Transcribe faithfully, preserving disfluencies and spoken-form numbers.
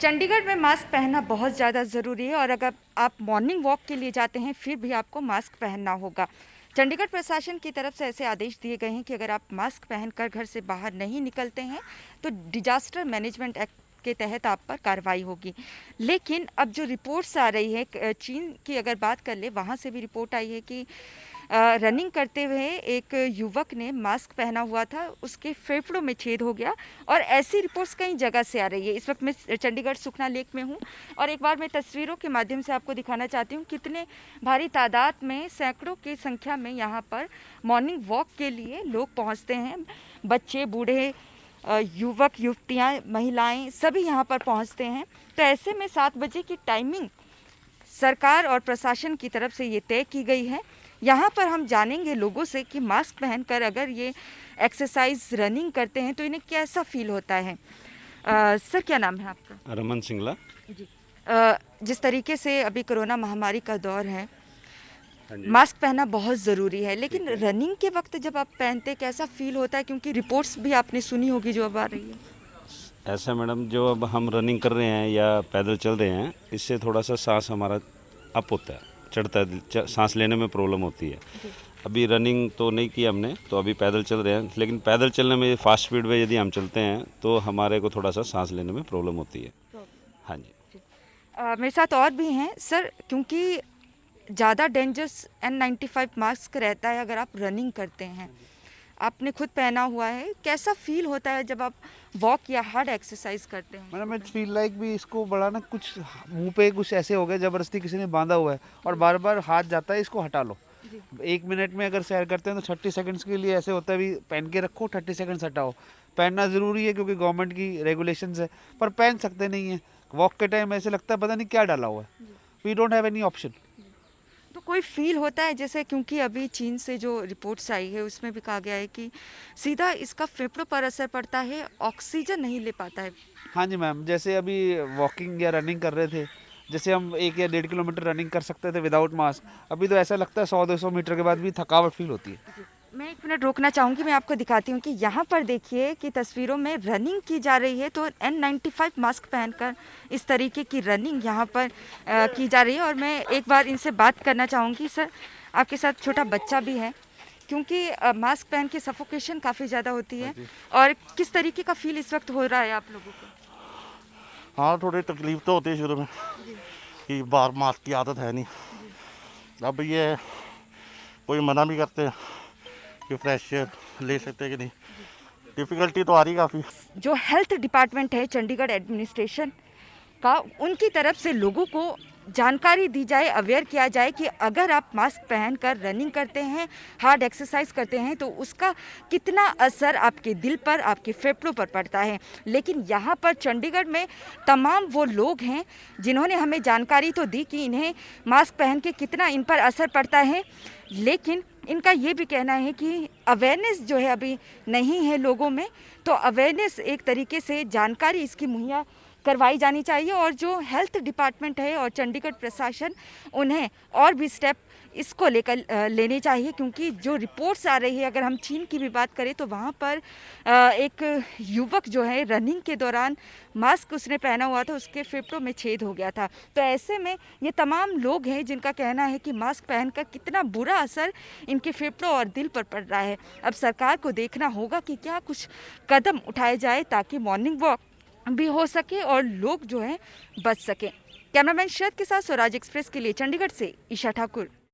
चंडीगढ़ में मास्क पहनना बहुत ज़्यादा ज़रूरी है और अगर आप मॉर्निंग वॉक के लिए जाते हैं फिर भी आपको मास्क पहनना होगा। चंडीगढ़ प्रशासन की तरफ से ऐसे आदेश दिए गए हैं कि अगर आप मास्क पहनकर घर से बाहर नहीं निकलते हैं तो डिजास्टर मैनेजमेंट एक्ट के तहत आप पर कार्रवाई होगी। लेकिन अब जो रिपोर्ट्स आ रही है, चीन की अगर बात कर ले, वहाँ से भी रिपोर्ट आई है कि रनिंग करते हुए एक युवक ने मास्क पहना हुआ था, उसके फेफड़ों में छेद हो गया और ऐसी रिपोर्ट्स कई जगह से आ रही है। इस वक्त मैं चंडीगढ़ सुखना लेक में हूं और एक बार मैं तस्वीरों के माध्यम से आपको दिखाना चाहती हूं कितने भारी तादाद में, सैकड़ों की संख्या में यहां पर मॉर्निंग वॉक के लिए लोग पहुँचते हैं। बच्चे, बूढ़े, युवक, युवतियाँ, महिलाएँ सभी यहाँ पर पहुँचते हैं। तो ऐसे में सात बजे की टाइमिंग सरकार और प्रशासन की तरफ से ये तय की गई है। यहाँ पर हम जानेंगे लोगों से कि मास्क पहनकर अगर ये एक्सरसाइज, रनिंग करते हैं तो इन्हें कैसा फील होता है। आ, सर, क्या नाम है आपका? अरमान सिंगला जी। आ, जिस तरीके से अभी कोरोना महामारी का दौर है, मास्क पहनना बहुत ज़रूरी है, लेकिन रनिंग के वक्त जब आप पहनते कैसा फील होता है, क्योंकि रिपोर्ट्स भी आपने सुनी होगी जो अब आ रही है। ऐसा मैडम, जो अब हम रनिंग कर रहे हैं या पैदल चल रहे हैं, इससे थोड़ा सा सांस हमारा अप होता है, चढ़ता है, सांस लेने में प्रॉब्लम होती है। अभी रनिंग तो नहीं की हमने, तो अभी पैदल चल रहे हैं, लेकिन पैदल चलने में फास्ट स्पीड में यदि हम चलते हैं तो हमारे को थोड़ा सा सांस लेने में प्रॉब्लम होती है। हाँ जी। आ, मेरे साथ और भी हैं। सर, क्योंकि ज़्यादा dangerous N ninety five mask रहता है, अगर आप रनिंग करते हैं, आपने खुद पहना हुआ है, कैसा फील होता है जब आप वॉक या हार्ड एक्सरसाइज करते हैं? मैडम, मैं फील लाइक भी इसको बड़ा ना, कुछ मुंह पे कुछ ऐसे हो गया, जबरदस्ती किसी ने बांधा हुआ है और बार बार हाथ जाता है, इसको हटा लो। एक मिनट में अगर सैर करते हैं तो थर्टी सेकंड्स के लिए ऐसे होता है भी पहन के रखो, थर्टी सेकंड्स हटाओ। पहनना ज़रूरी है क्योंकि गवर्नमेंट की रेगुलेशंस है, पर पहन सकते नहीं है। वॉक के टाइम ऐसे लगता है पता नहीं क्या डाला हुआ है। We don't have any option. तो कोई फील होता है जैसे, क्योंकि अभी चीन से जो रिपोर्ट्स आई है उसमें भी कहा गया है कि सीधा इसका फेफड़ों पर असर पड़ता है, ऑक्सीजन नहीं ले पाता है। हाँ जी मैम, जैसे अभी वॉकिंग या रनिंग कर रहे थे, जैसे हम एक या डेढ़ किलोमीटर रनिंग कर सकते थे विदाउट मास्क, अभी तो ऐसा लगता है सौ दो सौ मीटर के बाद भी थकावट फील होती है। मैं एक मिनट रोकना चाहूँगी, मैं आपको दिखाती हूँ कि यहाँ पर देखिए कि तस्वीरों में रनिंग की जा रही है, तो एन नाइन्टी फाइव मास्क पहनकर इस तरीके की रनिंग यहाँ पर आ, की जा रही है। और मैं एक बार इनसे बात करना चाहूँगी। सर, आपके साथ छोटा बच्चा भी है, क्योंकि आ, मास्क पहन के सफोकेशन काफ़ी ज़्यादा होती है, और किस तरीके का फील इस वक्त हो रहा है आप लोगों को? हाँ, थोड़ी तकलीफ तो होती है शुरू में कि बार मास्क की आदत है नहीं। अब ये कोई मना भी करते हैं कि फ्रेश ले सकते हैं कि नहीं, डिफ़िकल्टी तो आ रही काफ़ी। जो हेल्थ डिपार्टमेंट है चंडीगढ़ एडमिनिस्ट्रेशन का, उनकी तरफ से लोगों को जानकारी दी जाए, अवेयर किया जाए कि अगर आप मास्क पहनकर रनिंग करते हैं, हार्ड एक्सरसाइज करते हैं, तो उसका कितना असर आपके दिल पर, आपके फेफड़ों पर पड़ता है। लेकिन यहाँ पर चंडीगढ़ में तमाम वो लोग हैं जिन्होंने हमें जानकारी तो दी कि इन्हें मास्क पहन के कितना इन पर असर पड़ता है, लेकिन इनका ये भी कहना है कि अवेयरनेस जो है अभी नहीं है लोगों में, तो अवेयरनेस एक तरीके से जानकारी इसकी मुहैया करवाई जानी चाहिए। और जो हेल्थ डिपार्टमेंट है और चंडीगढ़ प्रशासन, उन्हें और भी स्टेप इसको लेकर लेने चाहिए, क्योंकि जो रिपोर्ट्स आ रही है, अगर हम चीन की भी बात करें तो वहाँ पर एक युवक जो है रनिंग के दौरान मास्क उसने पहना हुआ था, उसके फेफड़ों में छेद हो गया था। तो ऐसे में ये तमाम लोग हैं जिनका कहना है कि मास्क पहनकर कितना बुरा असर इनके फेफड़ों और दिल पर पड़ रहा है। अब सरकार को देखना होगा कि क्या कुछ कदम उठाए जाए ताकि मॉर्निंग वॉक भी हो सके और लोग जो हैं बच सकें। कैमरामैन शरद के साथ स्वराज एक्सप्रेस के लिए चंडीगढ़ से ईशा ठाकुर।